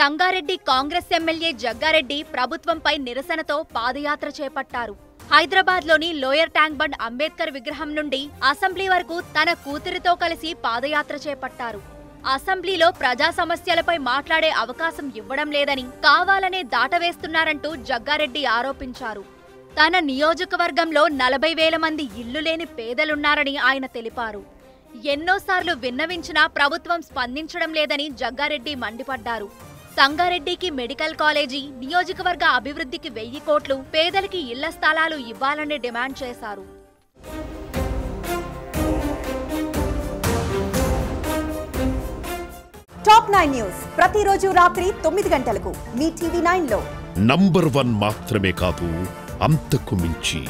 Sangareddy Congress MLA Jagga Reddy प्रभुत्वंपై నిరసనతో పాదయాత్ర చేపట్టారు। హైదరాబాద్లోని లోయర్ ట్యాంక్ బండ్ అంబేద్కర్ విగ్రహం నుండి అసెంబ్లీ వరకు తన కూతురితో కలిసి పాదయాత్ర చేపట్టారు। అసెంబ్లీలో ప్రజా సమస్యలపై మాట్లాడే అవకాశం ఇవ్వడం లేదని కావాలనే దాటవేస్తున్నారంటూ జగ్గా రెడ్డి ఆరోపించారు। తన నియోజకవర్గంలో 40,000 మంది ఇల్లు లేని పేదలున్నారని ఆయన తెలిపారు। ఎన్నోసార్లు విన్నవించినా ప్రభుత్వం స్పందించడం లేదని జగ్గా రెడ్డి మండిపడ్డారు। సంగారెడ్డికి మెడికల్ కాలేజీ, నియోజకవర్గ అభివృద్ధికి 1000 కోట్లు, పేదలకి ఇళ్ల స్థలాలు ఇవ్వాలని డిమాండ్ చేశారు। టాప్ 9 న్యూస్ ప్రతిరోజు రాత్రి 9 గంటలకు మీ టీవీ 9 లో నంబర్ 1 మాత్రమే కాదు, అంతకు మించి।